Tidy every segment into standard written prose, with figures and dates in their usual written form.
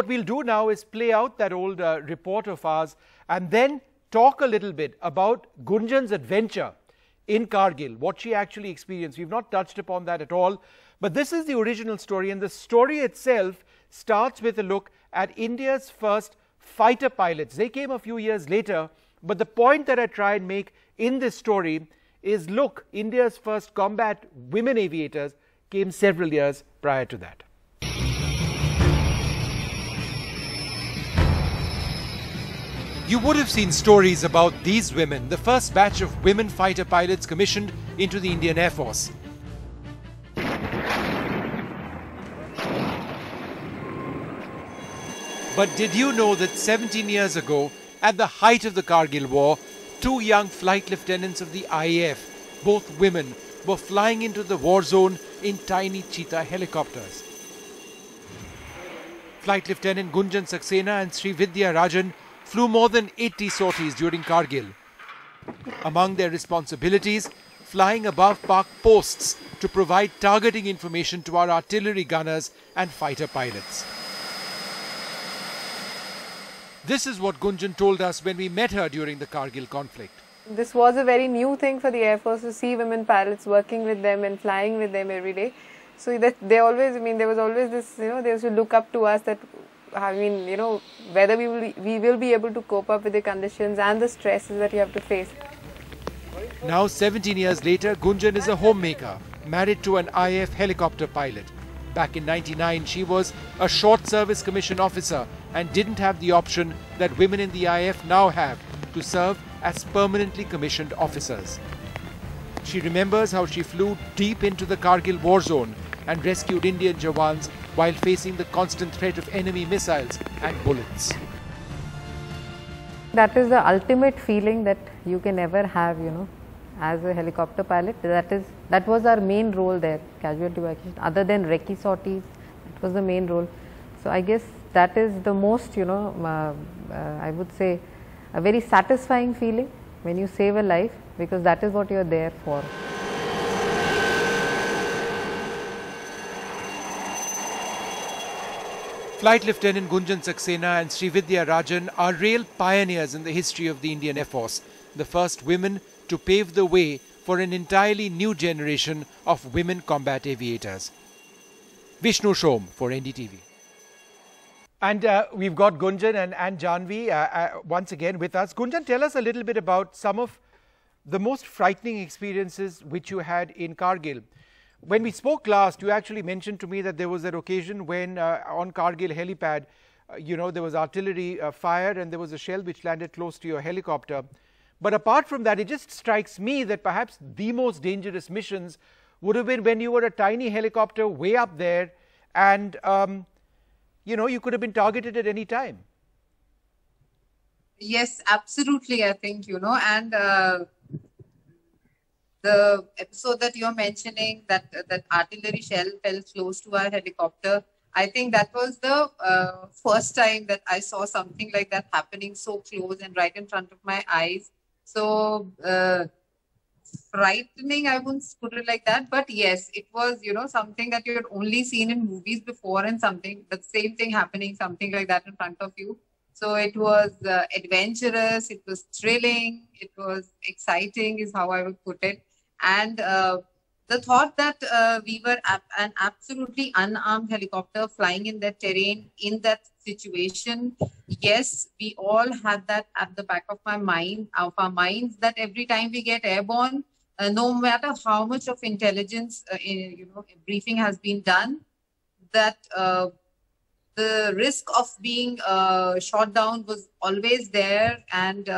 What we'll do now is play out that old report of ours and then talk a little bit about Gunjan's adventure in Kargil, what she actually experienced. We've not touched upon that at all, but this is the original story, and the story itself starts with a look at India's first fighter pilots. They came a few years later, but the point that I try and make in this story is, look, India's first combat women aviators came several years prior to that. You would have seen stories about these women, the first batch of women fighter pilots commissioned into the Indian Air Force. But did you know that 17 years ago, at the height of the Kargil war, two young flight lieutenants of the IAF, both women, were flying into the war zone in tiny Cheetah helicopters? Flight Lieutenant Gunjan Saxena and Srividya Rajan flew more than 80 sorties during Kargil. Among their responsibilities, flying above parked posts to provide targeting information to our artillery gunners and fighter pilots. This is what Gunjan told us when we met her during the Kargil conflict. This was a very new thing for the Air Force to see women pilots working with them and flying with them every day. So that they always, there was always this, they used to look up to us that, whether we will be able to cope up with the conditions and the stresses that you have to face. Now 17 years later, Gunjan is a homemaker, married to an IAF helicopter pilot. Back in '99, she was a short service commission officer and didn't have the option that women in the IAF now have to serve as permanently commissioned officers. She remembers how she flew deep into the Kargil war zone and rescued Indian Jawans while facing the constant threat of enemy missiles and bullets. That is the ultimate feeling that you can ever have, as a helicopter pilot. That was our main role there, casualty evacuation. Other than recce sorties, that was the main role. So I guess that is the most, I would say, a very satisfying feeling when you save a life, because that is what you are there for. Flight Lieutenant Gunjan Saxena and Srividya Rajan are real pioneers in the history of the Indian Air Force, the first women to pave the way for an entirely new generation of women combat aviators. Vishnu Som for NDTV. And we've got Gunjan and Janvi once again with us. Gunjan, tell us a little bit about some of the most frightening experiences which you had in Kargil. When we spoke last, you actually mentioned to me that there was an occasion when on Kargil helipad, there was artillery fire and there was a shell which landed close to your helicopter. But apart from that, it just strikes me that perhaps the most dangerous missions would have been when you were a tiny helicopter way up there and, you could have been targeted at any time. Yes, absolutely, I think, and... The episode that you're mentioning, that artillery shell fell close to our helicopter, I think that was the first time that I saw something like that happening so close and right in front of my eyes. So frightening, I wouldn't put it like that. But yes, it was, something that you had only seen in movies before, and the same thing happening, something like that in front of you. So it was adventurous, it was thrilling, it was exciting is how I would put it. And the thought that we were an absolutely unarmed helicopter flying in that terrain, in that situation, yes, we all had that at the back of our minds, that every time we get airborne, no matter how much of intelligence briefing has been done, that the risk of being shot down was always there. And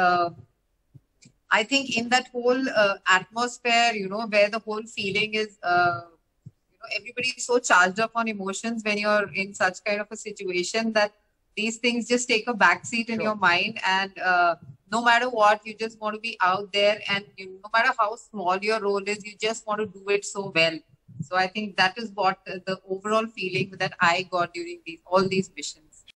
I think in that whole atmosphere, where the whole feeling is, everybody is so charged up on emotions when you're in such kind of a situation that these things just take a backseat in your mind. And no matter what, you just want to be out there. And no matter how small your role is, you just want to do it so well. So I think that is what the overall feeling that I got during all these missions.